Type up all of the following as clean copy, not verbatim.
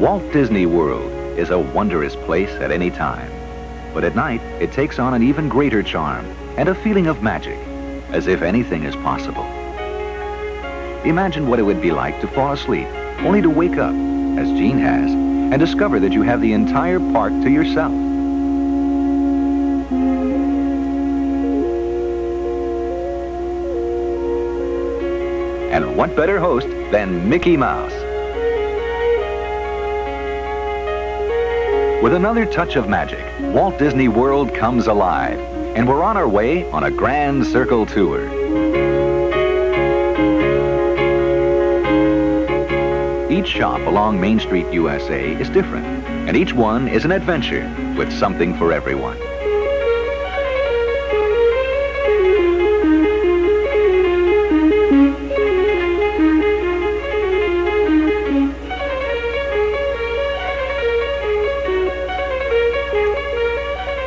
Walt Disney World is a wondrous place at any time. But at night, it takes on an even greater charm and a feeling of magic, as if anything is possible. Imagine what it would be like to fall asleep, only to wake up, as Jean has, and discover that you have the entire park to yourself. And what better host than Mickey Mouse? With another touch of magic, Walt Disney World comes alive, and we're on our way on a Grand Circle Tour. Each shop along Main Street, USA is different, and each one is an adventure with something for everyone.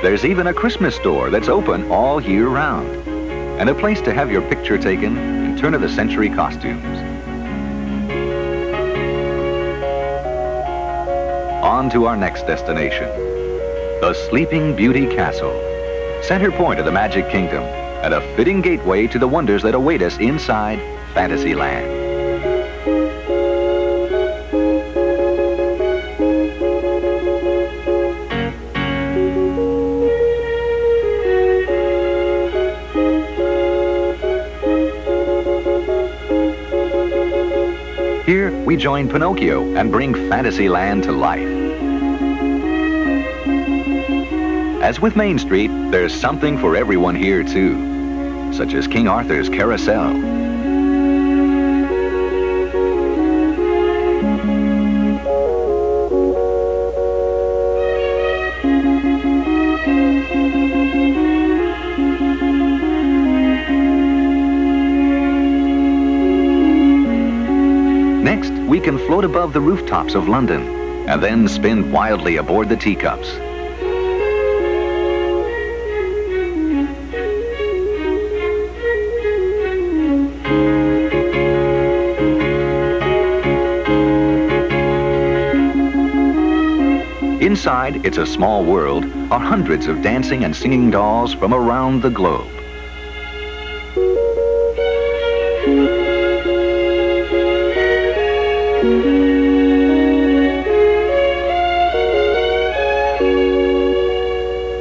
There's even a Christmas store that's open all year round, and a place to have your picture taken in turn-of-the-century costumes. On to our next destination, the Sleeping Beauty Castle, center point of the Magic Kingdom, and a fitting gateway to the wonders that await us inside Fantasyland. Here, we join Pinocchio and bring Fantasyland to life. As with Main Street, there's something for everyone here too, such as King Arthur's Carousel, can float above the rooftops of London and then spin wildly aboard the teacups. Inside It's a Small World are hundreds of dancing and singing dolls from around the globe.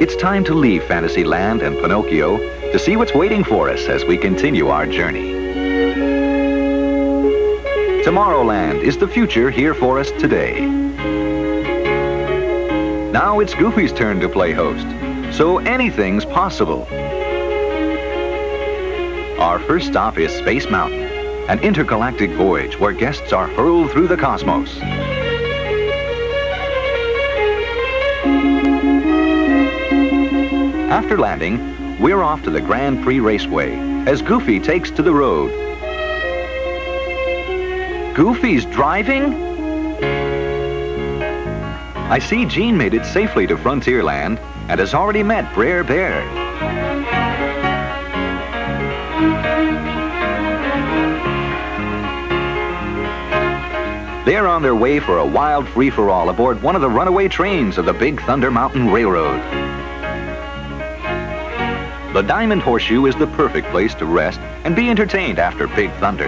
It's time to leave Fantasyland and Pinocchio to see what's waiting for us as we continue our journey. Tomorrowland is the future here for us today. Now it's Goofy's turn to play host, so anything's possible. Our first stop is Space Mountain, an intergalactic voyage where guests are hurled through the cosmos. After landing, we're off to the Grand Prix Raceway as Goofy takes to the road. Goofy's driving? I see Jean made it safely to Frontierland and has already met Br'er Bear. They're on their way for a wild free-for-all aboard one of the runaway trains of the Big Thunder Mountain Railroad. The Diamond Horseshoe is the perfect place to rest and be entertained after Big Thunder.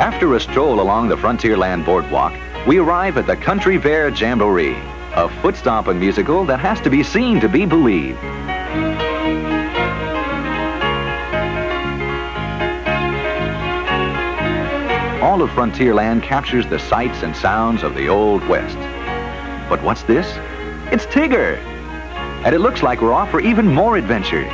After a stroll along the Frontierland boardwalk, we arrive at the Country Bear Jamboree, a foot-stomping musical that has to be seen to be believed. All of Frontierland captures the sights and sounds of the Old West. But what's this? It's Tigger! And it looks like we're off for even more adventures.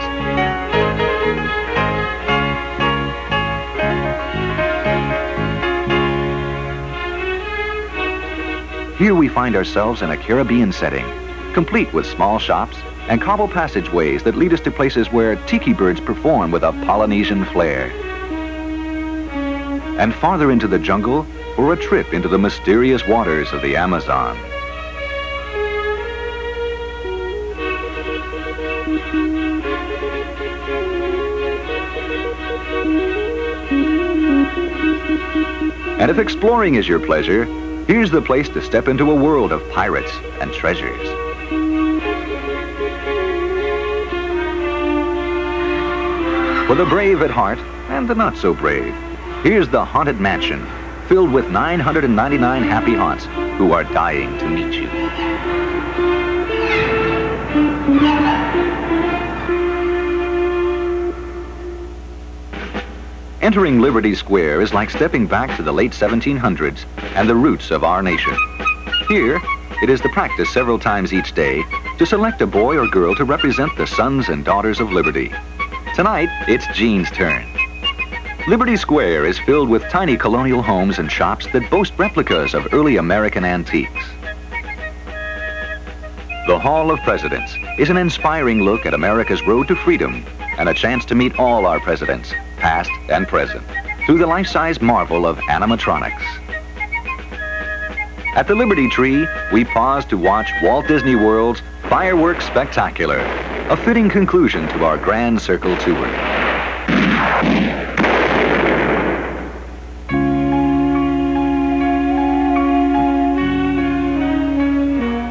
Here we find ourselves in a Caribbean setting, complete with small shops and cobble passageways that lead us to places where tiki birds perform with a Polynesian flair. And farther into the jungle for a trip into the mysterious waters of the Amazon. And if exploring is your pleasure, here's the place to step into a world of pirates and treasures. For the brave at heart and the not so brave, here's the Haunted Mansion, filled with 999 happy haunts who are dying to meet you. Entering Liberty Square is like stepping back to the late 1700s and the roots of our nation. Here, it is the practice several times each day to select a boy or girl to represent the sons and daughters of Liberty. Tonight, it's Jean's turn. Liberty Square is filled with tiny colonial homes and shops that boast replicas of early American antiques. The Hall of Presidents is an inspiring look at America's road to freedom and a chance to meet all our presidents, past and present, through the life-size marvel of animatronics. At the Liberty Tree, we pause to watch Walt Disney World's Fireworks Spectacular, a fitting conclusion to our Grand Circle Tour.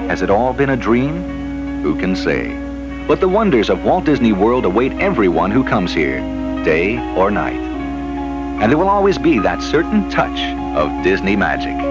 Has it all been a dream? Who can say? But the wonders of Walt Disney World await everyone who comes here, day or night. And there will always be that certain touch of Disney magic.